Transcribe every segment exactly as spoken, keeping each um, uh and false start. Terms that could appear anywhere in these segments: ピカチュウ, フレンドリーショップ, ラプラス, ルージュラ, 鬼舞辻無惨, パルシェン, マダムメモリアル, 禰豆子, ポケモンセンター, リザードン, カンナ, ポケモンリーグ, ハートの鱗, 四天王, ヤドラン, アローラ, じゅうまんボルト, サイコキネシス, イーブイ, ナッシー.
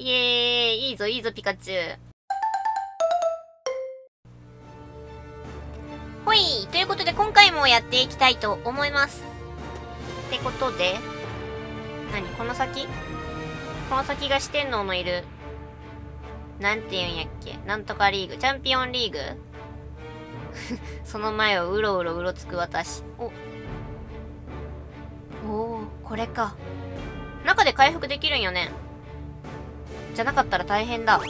イエーイ、いいぞいいぞピカチュウ。ほい、ということで今回もやっていきたいと思います。ってことで、何この先この先が四天王のいる、なんて言うんやっけ、なんとかリーグ、チャンピオンリーグその前をうろうろうろつく私。おおー、これか。中で回復できるんよね。じゃなかったら大変だ。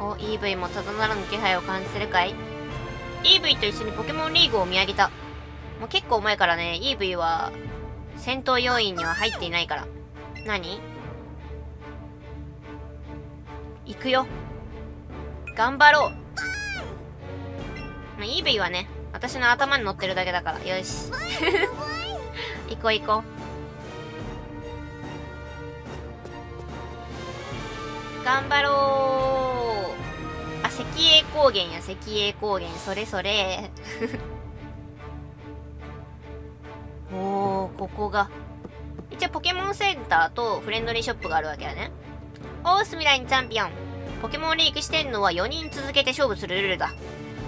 お、イーブイ もただならぬ気配を感じてるかい？ イーブイ と一緒にポケモンリーグを見上げた。もう結構前からね、イーブイ は戦闘要員には入っていないから。何？行くよ。頑張ろう。まあ、イーブイ はね、私の頭に乗ってるだけだから。よし。行こう行こう。頑張ろう。石英高原や石英高原、それそれおお、ここが一応ポケモンセンターとフレンドリーショップがあるわけだね。オース未来にチャンピオン、ポケモンリーグ四天王はよにん続けて勝負するルールだ。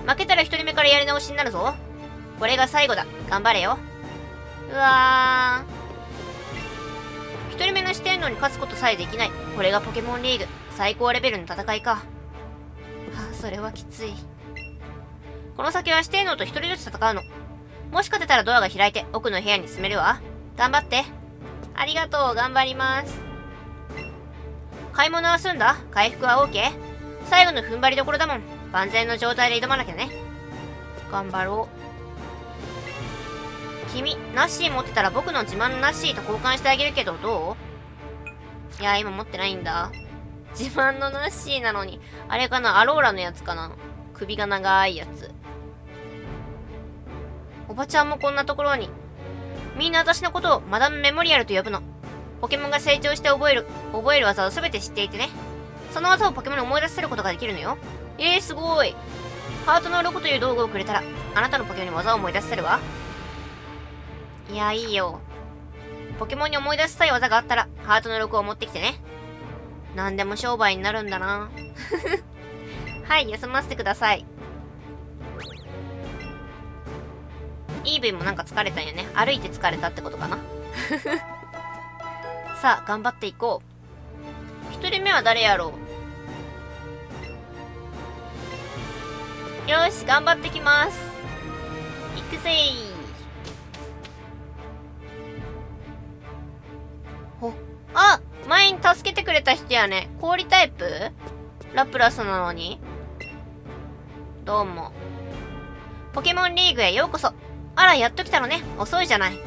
負けたらひとりめからやり直しになるぞ。これが最後だ、頑張れよ。うわー、ひとりめの四天王に勝つことさえできない、これがポケモンリーグ最高レベルの戦いか。それはきつい。この先は四天王と一人ずつ戦うの。もし勝てたらドアが開いて奥の部屋に進めるわ。頑張って。ありがとう、頑張ります。買い物は済んだ、回復は OK、 最後の踏ん張りどころだもん。万全の状態で挑まなきゃね。頑張ろう。君ナッシー持ってたら僕の自慢のナッシーと交換してあげるけど、どう？いや今持ってないんだ、自慢のナッシーなのに。あれかな、アローラのやつかな、首が長いやつ。おばちゃんもこんなところに。みんな私のことをマダムメモリアルと呼ぶの。ポケモンが成長して覚える覚える技を全て知っていてね。その技をポケモンに思い出させることができるのよ。えー、すごい。ハートの鱗という道具をくれたらあなたのポケモンに技を思い出させるわ。いや、いいよ。ポケモンに思い出したい技があったらハートの鱗を持ってきてね。何でも商売になるんだなはい、休ませてください。イーブイもなんか疲れたんよね。歩いて疲れたってことかなさあ、頑張っていこう。ひとりめは誰やろう。よし、頑張ってきます。いくぜー。ほっ、あっ、前に助けてくれた人やね。氷タイプ？ラプラスなのに？どうも。ポケモンリーグへようこそ。あら、やっと来たのね。遅いじゃない。い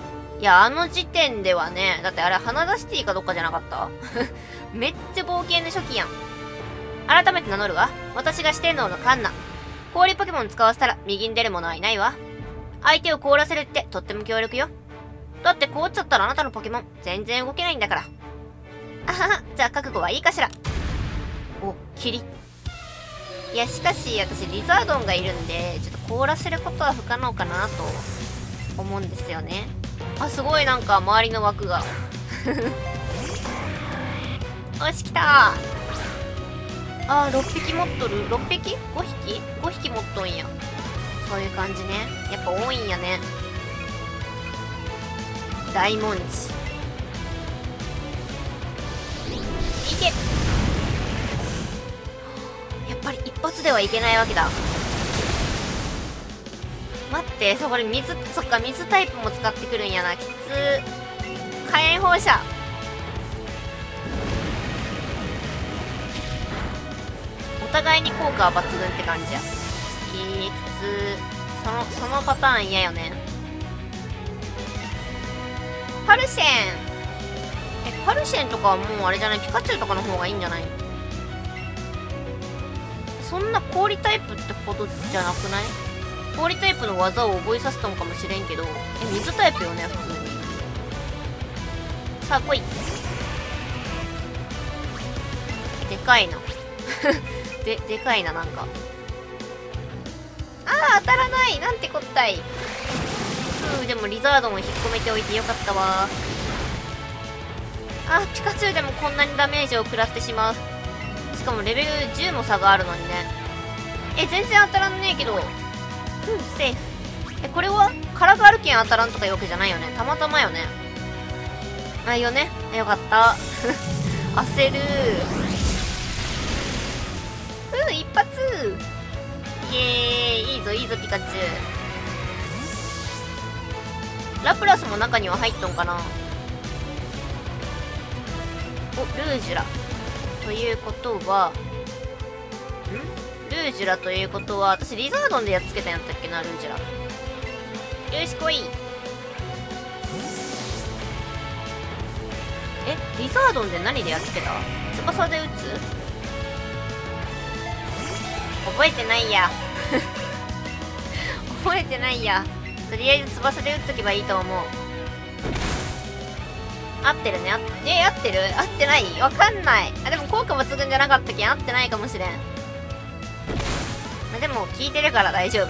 や、あの時点ではね、だってあれ、花田シティかどっかじゃなかっためっちゃ冒険の初期やん。改めて名乗るわ。私が四天王のカンナ。氷ポケモン使わせたら右に出る者はいないわ。相手を凍らせるってとっても強力よ。だって凍っちゃったらあなたのポケモン全然動けないんだから。あはは、じゃあ覚悟はいいかしら。お、霧。いや、しかし、私、リザードンがいるんで、ちょっと凍らせることは不可能かなと思うんですよね。あ、すごい、なんか、周りの枠が。よし、来たー。あー、ろっぴき持っとる。ろっぴき ?ご 匹 ?ご 匹持っとんや。そういう感じね。やっぱ多いんやね。大文字。いけ。やっぱり一発ではいけないわけだ。待って、そこで水、そっか水タイプも使ってくるんやな。きつー。火炎放射。お互いに効果は抜群って感じや。きつー。そのそのパターン嫌よね。パルシェン。え、パルシェンとかはもうあれじゃない、ピカチュウとかの方がいいんじゃない？そんな氷タイプってことじゃなくない？氷タイプの技を覚えさせたのかもしれんけど、え、水タイプよね、普通に。さあ、来い。でかいな。で、でかいな、なんか。ああ、当たらない！なんてこったい。うー、でもリザードンを引っ込めておいてよかったわー。あ、ピカチュウでもこんなにダメージを食らってしまう。しかもレベルじゅうも差があるのにね。え、全然当たらんねえけど。うん、セーフ。え、これはカラファルキン当たらんとかいうわけじゃないよね。たまたまよね。あ、いいよね。よかった。焦る。うん、一発。イエーイ。いいぞ、いいぞ、ピカチュウ。ラプラスも中には入っとんかな。お、ルージュラということはんルージュラということは私リザードンでやっつけたんやったっけな。ルージュラよし来い。え、リザードンで何でやっつけた？翼で撃つ？覚えてないや覚えてないや。とりあえず翼で撃っとけばいいと思う。合ってるね。あ、え、合ってる？合ってない？わかんない。あ、でも効果抜群じゃなかったけん合ってないかもしれん。ま、でも聞いてるから大丈夫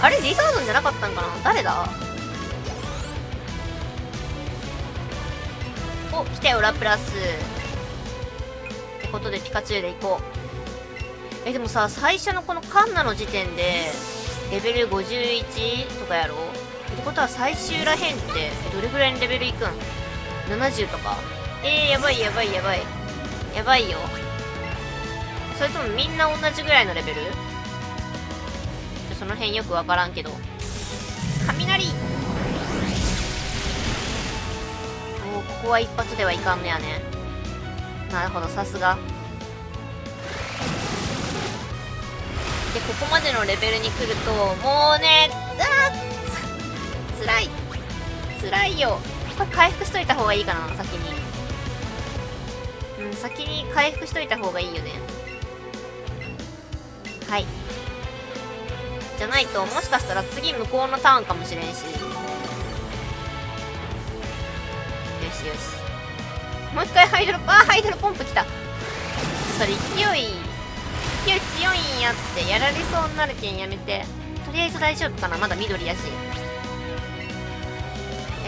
あれリザードンじゃなかったんかな。誰だ？お、来たよラプラス。ってことでピカチュウで行こう。え、でもさ、最初のこのカンナの時点でレベルごじゅういちとかやろ。ってことは最終らへんってどれぐらいのレベルいくん？ななじゅうとか。えー、やばいやばいやばいやばいよ。それともみんな同じぐらいのレベル？その辺よくわからんけど。雷！おお、ここは一発ではいかんのやね。なるほど、さすが。で、ここまでのレベルに来るともうね、あーつらいつらいよ。これ回復しといた方がいいかな、先に。うん、先に回復しといた方がいいよね。はい、じゃないともしかしたら次向こうのターンかもしれんし。よしよし、もう一回ハイドロ、あ、ハイドロポンプきた。それ勢い勢い強いんやってやられそうになるけんやめて。とりあえず大丈夫かな、まだ緑やし。よ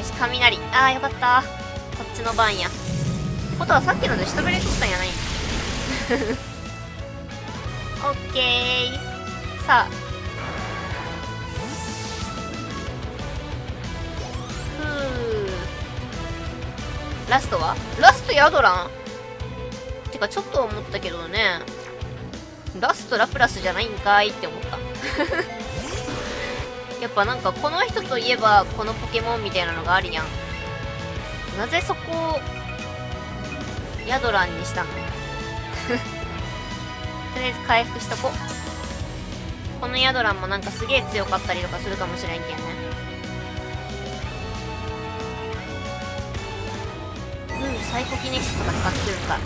し、雷。あー、よかった、こっちの番や。ってことはさっきのでしとめれとったんやないオッケー。さあ、ふう、ラストはラストヤドランてかちょっと思ったけどね、ラストラプラスじゃないんかいって思ったやっぱなんかこの人といえばこのポケモンみたいなのがあるやん。なぜそこをヤドランにしたのとりあえず回復しとこ。このヤドランもなんかすげえ強かったりとかするかもしれんけんね。うん、サイコキネシスとか使ってるんか。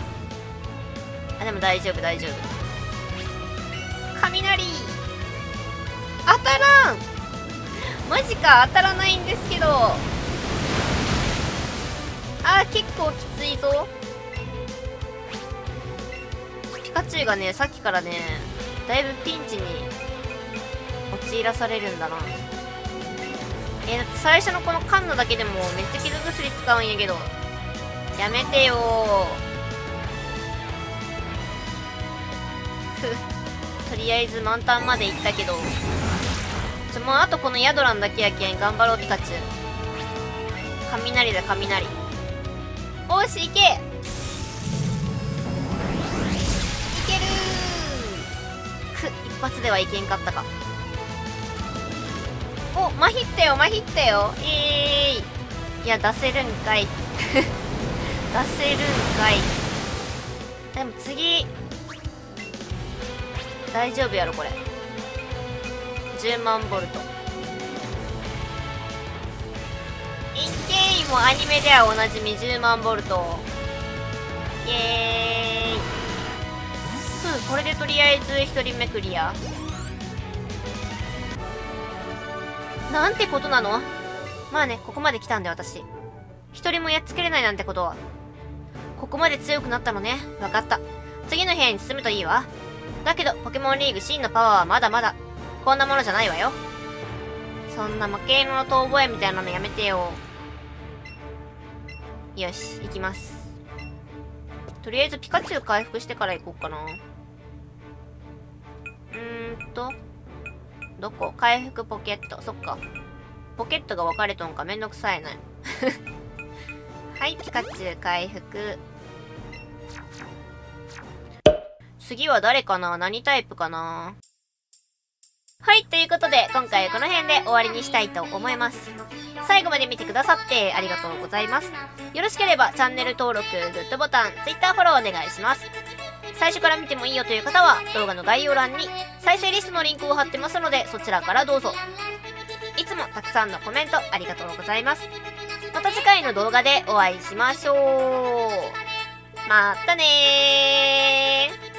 あ、でも大丈夫大丈夫。雷当たらん、マジか、当たらないんですけど。あー、結構きついぞ。ピカチュウがね、さっきからね、だいぶピンチに陥らされるんだな。えー、だって最初のこのカンナだけでもめっちゃ傷薬使うんやけど。やめてよーとりあえず満タンまで行ったけど、ちょ、もうあとこのヤドランだけやけん頑張ろうピカチュウ。雷だ、雷。おーし、いけいけるー。くっ、一発ではいけんかったか。お、まひったよまひったよ。えーい、いや出せるんかい出せるんかい。でも次大丈夫やろこれ。じゅうまんボルト。インケイもアニメではおなじみじゅうまんボルト。イエーイ。ふう、これでとりあえずひとりめクリア。なんてことなの。まあね、ここまで来たんで私一人もやっつけれないなんてことは。ここまで強くなったのね。わかった、次の部屋に進むといいわ。だけどポケモンリーグ真のパワーはまだまだこんなものじゃないわよ。そんな負け犬の遠吠えみたいなのやめてよ。よし、行きます。とりあえずピカチュウ回復してから行こうかな。うーんと、どこ？回復ポケット。そっか。ポケットが分かれとんか。めんどくさいな。はい、ピカチュウ回復。次は誰かな？何タイプかな？はい、ということで、今回はこの辺で終わりにしたいと思います。最後まで見てくださってありがとうございます。よろしければチャンネル登録、グッドボタン、Twitter フォローお願いします。最初から見てもいいよという方は、動画の概要欄に再生リストのリンクを貼ってますので、そちらからどうぞ。いつもたくさんのコメントありがとうございます。また次回の動画でお会いしましょう。またねー。